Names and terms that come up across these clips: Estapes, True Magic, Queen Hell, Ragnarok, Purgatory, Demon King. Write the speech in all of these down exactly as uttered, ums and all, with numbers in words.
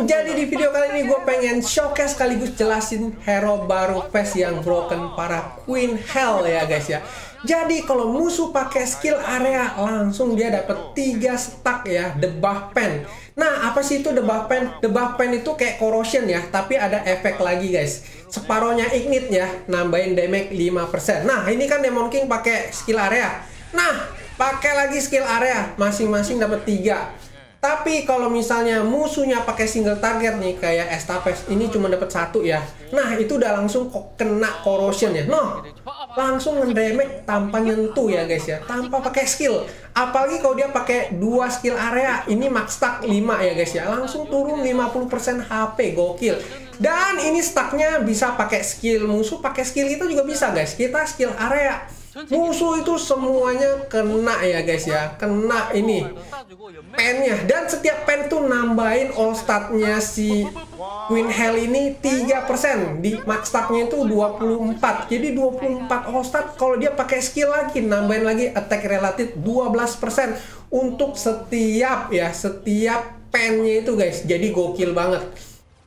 langsung. Jadi di video kali ini gue pengen showcase sekaligus jelasin hero baru patch yang broken para Queen Hell ya guys ya. Jadi kalau musuh pakai skill area langsung dia dapat tiga stack ya debuff pen. Nah, apa sih itu debuff pen? Debuff pen itu kayak corrosion ya, tapi ada efek lagi guys. Separohnya ignite ya, nambahin damage lima persen. Nah, ini kan Demon King pakai skill area. Nah, pakai lagi skill area, masing-masing dapat tiga. Tapi kalau misalnya musuhnya pakai single target nih kayak Estapes ini cuma dapat satu ya. Nah itu udah langsung kok kena corrosion ya. No, langsung ngedamage tanpa nyentuh ya guys ya, tanpa pakai skill. Apalagi kalau dia pakai dua skill area, ini max stack lima ya guys ya, langsung turun lima puluh persen H P, gokil. Dan ini stacknya bisa pakai skill musuh, pakai skill kita juga bisa guys. Kita skill area, musuh itu semuanya kena ya guys ya, kena ini pennya. Dan setiap pen tuh nambahin all statnya si Queen Hell ini tiga persen, di max statnya itu dua puluh empat. Jadi dua puluh empat all stat, kalau dia pakai skill lagi nambahin lagi attack relatif dua belas persen untuk setiap ya setiap pennya itu guys. Jadi gokil banget.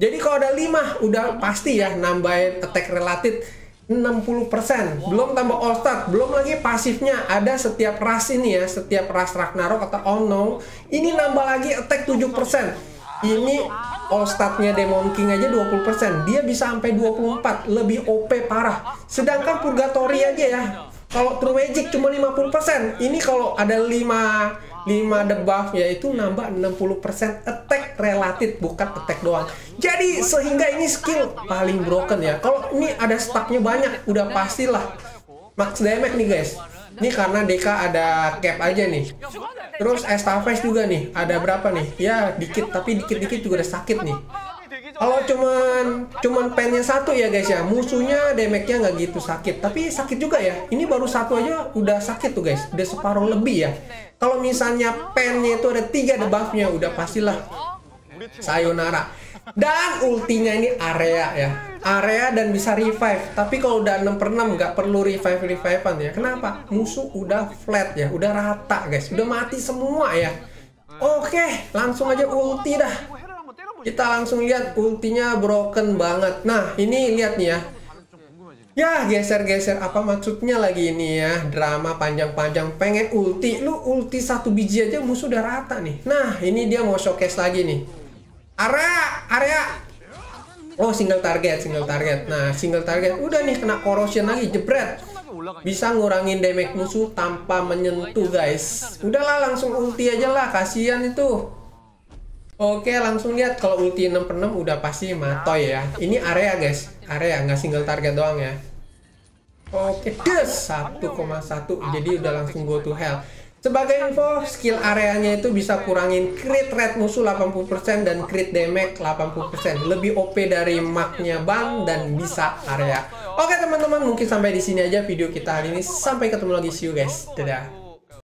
Jadi kalau ada lima udah pasti ya nambahin attack relatif enam puluh persen, belum tambah all stat, belum lagi pasifnya ada setiap ras ini ya, setiap ras Ragnarok atau oh no, ini nambah lagi attack tujuh persen. Ini all statnya Demon King aja dua puluh persen, dia bisa sampai dua puluh empat, lebih O P parah. Sedangkan Purgatory aja ya, kalau True Magic cuma lima puluh persen, ini kalau ada lima lima debuff yaitu nambah enam puluh persen attack relatif, bukan attack doang. Jadi sehingga ini skill paling broken ya. Kalau ini ada stacknya banyak udah pastilah max damage nih guys. Ini karena D K ada cap aja nih. Terus Estafes juga nih ada berapa nih ya, dikit, tapi dikit-dikit juga udah sakit nih. Kalau cuman cuman pennya satu ya guys ya, musuhnya damage-nya nggak gitu sakit, tapi sakit juga ya. Ini baru satu aja udah sakit tuh guys, udah separuh lebih ya. Kalau misalnya pennya itu ada tiga debuffnya udah pastilah sayonara. Dan ultinya ini area ya, area dan bisa revive. Tapi kalau udah enam per enam nggak perlu revive-revivean ya. Kenapa? Musuh udah flat ya, udah rata guys, udah mati semua ya. Oke, langsung aja ulti dah. Kita langsung lihat ultinya broken banget. Nah ini lihat nih ya. Ya geser-geser, apa maksudnya lagi ini ya, drama panjang-panjang pengen ulti. Lu ulti satu biji aja musuh udah rata nih. Nah ini dia mau showcase lagi nih. Area, area. Oh single target, single target. Nah single target udah nih kena corrosion lagi, jebret. Bisa ngurangin damage musuh tanpa menyentuh guys. Udahlah langsung ulti aja lah, kasihan itu. Oke langsung lihat, kalau ulti enam per enam udah pasti matoy ya. Ini area guys, area nggak single target doang ya. Oke des satu koma satu, jadi udah langsung go to hell. Sebagai info, skill areanya itu bisa kurangin crit rate musuh delapan puluh persen dan crit damage delapan puluh persen, lebih O P dari magnya bang dan bisa area. Oke teman-teman, mungkin sampai di sini aja video kita hari ini. Sampai ketemu lagi, see you guys, dadah.